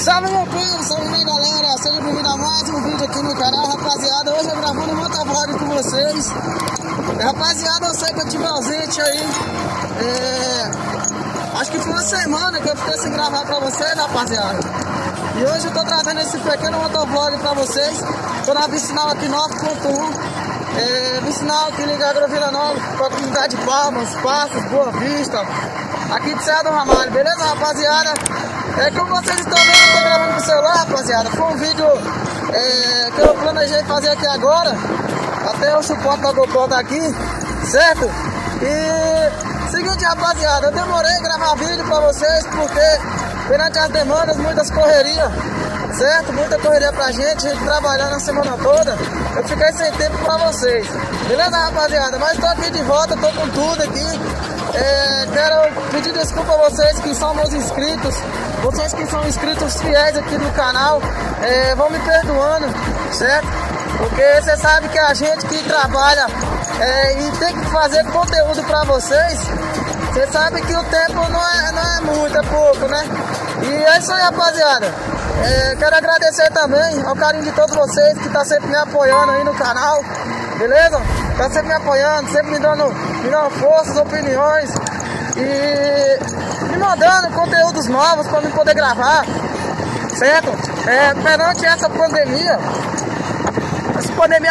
Salve meu povo, salve minha galera, seja bem-vindo a mais um vídeo aqui no canal, rapaziada. Hoje eu gravando um motovlog com vocês. Rapaziada, eu sei que eu tive ausente aí, acho que foi uma semana que eu fiquei sem gravar pra vocês, rapaziada. E hoje eu tô trazendo esse pequeno motovlog pra vocês. Tô na vicinal aqui 9.1, vicinal que liga a Agrovila 9 com a comunidade de Palmas, Passos, Boa Vista, aqui de Serra do Ramalho, beleza, rapaziada? Como vocês estão vendo, eu tô gravando com o celular, rapaziada. Foi um vídeo que eu planejei fazer aqui agora, até o suporte da GoPro tá aqui, certo? E seguinte, rapaziada, eu demorei a gravar vídeo pra vocês porque perante as demandas, muitas correrias, certo? Muita correria pra gente trabalhando a semana toda. Eu fiquei sem tempo pra vocês, beleza, rapaziada? Mas tô aqui de volta, tô com tudo aqui. Quero pedir desculpa a vocês que são meus inscritos, vocês que são inscritos fiéis aqui no canal, vão me perdoando, certo? Porque você sabe que a gente que trabalha e tem que fazer conteúdo pra vocês, você sabe que o tempo não é muito, é pouco, né? E é isso aí, rapaziada. Quero agradecer também ao carinho de todos vocês que tá sempre me apoiando aí no canal, beleza? Tá sempre me apoiando, sempre me dando forças, opiniões e me mandando conteúdos novos pra eu poder gravar, certo? Perante essa pandemia,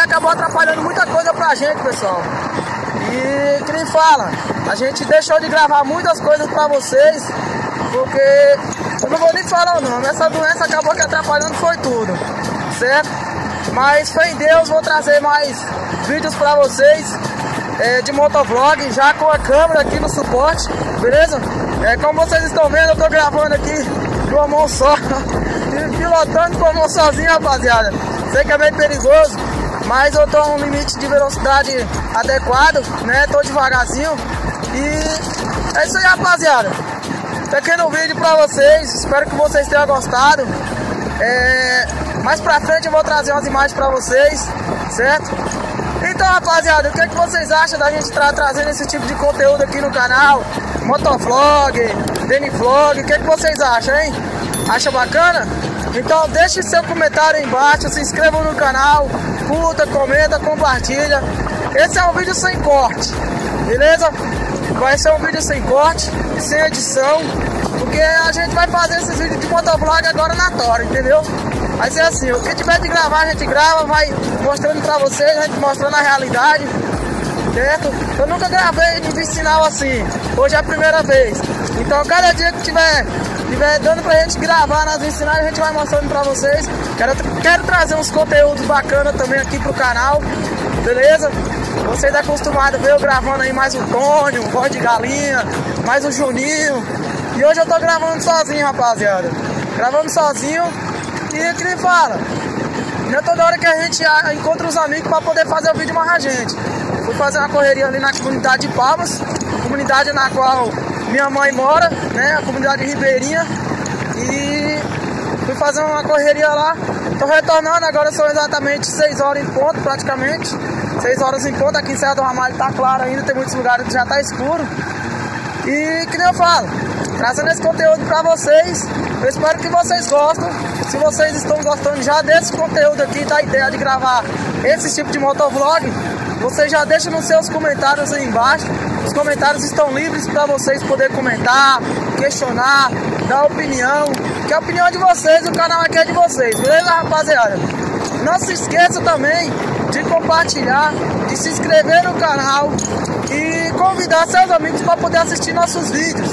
acabou atrapalhando muita coisa pra gente, pessoal. E quem fala, a gente deixou de gravar muitas coisas pra vocês, porque... eu não vou nem falar o nome, essa doença acabou que atrapalhando foi tudo, certo? Mas fé em Deus, vou trazer mais vídeos pra vocês de motovlog, já com a câmera aqui no suporte, beleza? Como vocês estão vendo, eu tô gravando aqui com uma mão só e pilotando com a mão sozinho, rapaziada. Sei que é meio perigoso, mas eu tô a um limite de velocidade adequado, né? Tô devagarzinho e é isso aí, rapaziada. Pequeno vídeo pra vocês, espero que vocês tenham gostado. Mais pra frente eu vou trazer umas imagens pra vocês, certo? Então, rapaziada, o que, é que vocês acham da gente estar trazendo esse tipo de conteúdo aqui no canal? Motovlog, Denivlog, o que, é que vocês acham, hein? Acha bacana? Então deixe seu comentário aí embaixo, se inscrevam no canal, curta, comenta, compartilha. Esse é um vídeo sem corte, beleza? Vai ser um vídeo sem corte, sem edição, porque a gente vai fazer esses vídeos de motovlog agora na tora, entendeu? Vai ser assim, o que tiver de gravar a gente grava, vai mostrando pra vocês, a gente mostrando a realidade, certo? Eu nunca gravei de vicinal assim, hoje é a primeira vez. Então cada dia que tiver dando pra gente gravar nas vicinais, a gente vai mostrando pra vocês. Quero trazer uns conteúdos bacanas também aqui pro canal, beleza? Vocês estão acostumados a ver eu gravando aí mais o Tonho, o Voz de Galinha, mais o Juninho. E hoje eu tô gravando sozinho, rapaziada. Gravando sozinho e que nem fala. Não é toda hora que a gente encontra os amigos pra poder fazer o vídeo mais a gente. Fui fazer uma correria ali na comunidade de Palmas, comunidade na qual minha mãe mora, né? A comunidade de Ribeirinha. E fui fazer uma correria lá. Tô retornando, agora são exatamente 6 horas em ponto, praticamente. 6 horas em ponto, aqui em Serra do Ramalho tá claro ainda, tem muitos lugares que já tá escuro. E que nem eu falo, trazendo esse conteúdo pra vocês, eu espero que vocês gostem. Se vocês estão gostando já desse conteúdo aqui, da ideia de gravar esse tipo de motovlog, vocês já deixam nos seus comentários aí embaixo. Os comentários estão livres pra vocês poderem comentar, questionar, dar opinião. Que a opinião é de vocês, o canal aqui é de vocês, beleza, rapaziada? Não se esqueça também de compartilhar, de se inscrever no canal e convidar seus amigos para poder assistir nossos vídeos.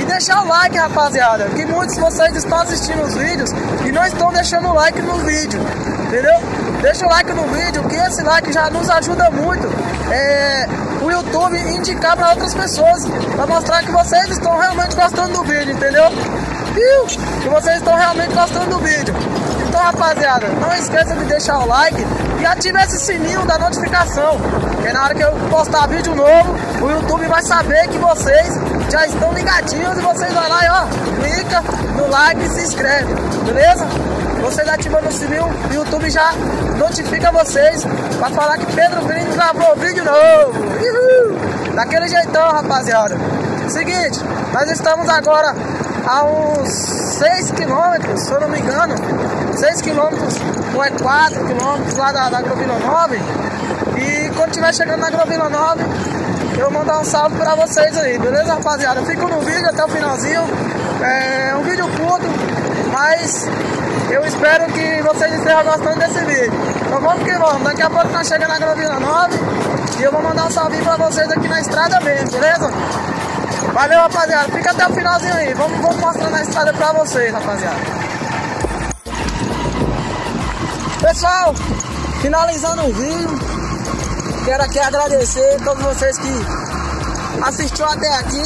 E deixar o like, rapaziada, que muitos de vocês estão assistindo os vídeos e não estão deixando o like no vídeo, entendeu? Deixa o like no vídeo, que esse like já nos ajuda muito o YouTube indicar para outras pessoas, para mostrar que vocês estão realmente gostando do vídeo, entendeu? Que vocês estão realmente gostando do vídeo. Então, rapaziada, não esqueça de deixar o like e ative esse sininho da notificação, porque na hora que eu postar vídeo novo, o YouTube vai saber que vocês já estão ligadinhos e vocês vão lá e ó, clica no like e se inscreve, beleza? Vocês ativando o sininho, o YouTube já notifica vocês pra falar que Pedro Brindes gravou vídeo novo. Uhul! Daquele jeitão, rapaziada. Seguinte, nós estamos agora a uns 6 quilômetros, se eu não me engano, 6 quilômetros ou é 4 quilômetros lá da Agrovila 9. E quando estiver chegando na Agrovila 9, eu vou mandar um salve pra vocês aí, beleza, rapaziada? Fico no vídeo até o finalzinho, é um vídeo curto, mas eu espero que vocês estejam gostando desse vídeo. Então vamos que vamos, daqui a pouco nós chegamos na Agrovila 9 e eu vou mandar um salve pra vocês aqui na estrada mesmo, beleza? Valeu, rapaziada, fica até o finalzinho aí, vamos mostrar na estrada pra vocês, rapaziada. Pessoal, finalizando o vídeo, quero aqui agradecer a todos vocês que assistiram até aqui,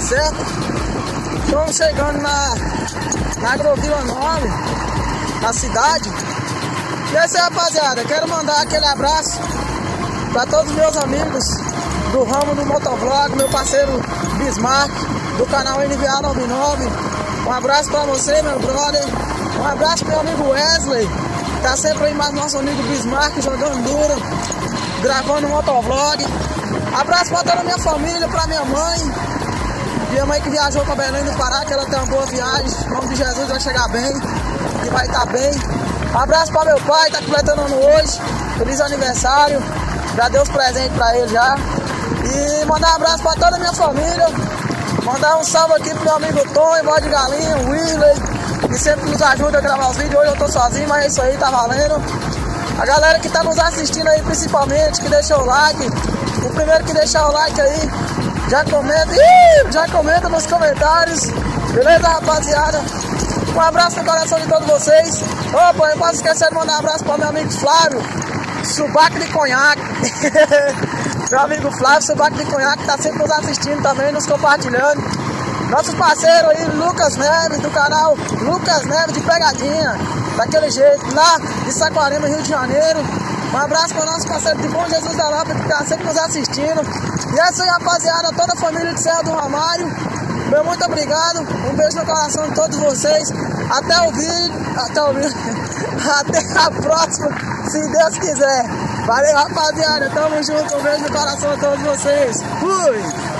certo? Estamos chegando na Agrovila 9, na cidade. E é isso aí, rapaziada, quero mandar aquele abraço pra todos os meus amigos do ramo do motovlog, meu parceiro Bismarck, do canal NVA 99. Um abraço pra você, meu brother. Um abraço pro meu amigo Wesley, que tá sempre aí, mais nosso amigo Bismarck, jogando duro, gravando motovlog. Abraço pra toda a minha família, pra minha mãe. Minha mãe que viajou pra Belém do Pará, que ela tem uma boa viagem. Em nome de Jesus vai chegar bem, que vai estar bem. Abraço pra meu pai, tá completando ano hoje. Feliz aniversário. Já dei os presentes pra ele já. E mandar um abraço para toda a minha família. Mandar um salve aqui pro meu amigo Tonho, Voz de Galinha, Willey, que sempre nos ajuda a gravar os vídeos. Hoje eu tô sozinho, mas é isso aí, tá valendo. A galera que tá nos assistindo aí, principalmente, que deixou o like. O primeiro que deixar o like aí, já comenta nos comentários. Beleza, rapaziada? Um abraço no coração de todos vocês. Opa, eu posso esquecer de mandar um abraço para meu amigo Flávio, subaco de conhaque. Meu amigo Flávio, subaco de conhaque, tá sempre nos assistindo também, nos compartilhando. Nossos parceiros aí, Lucas Neves, do canal Lucas Neves de Pegadinha, daquele jeito, lá de Saquarema, Rio de Janeiro. Um abraço para o nosso parceiro de Bom Jesus da Lapa, que tá sempre nos assistindo. E é isso aí, rapaziada, toda a família de Serra do Ramalho, meu muito obrigado, um beijo no coração de todos vocês. Até o vídeo, até a próxima, se Deus quiser. Valeu, rapaziada, tamo junto, um beijo no coração a todos vocês. Fui!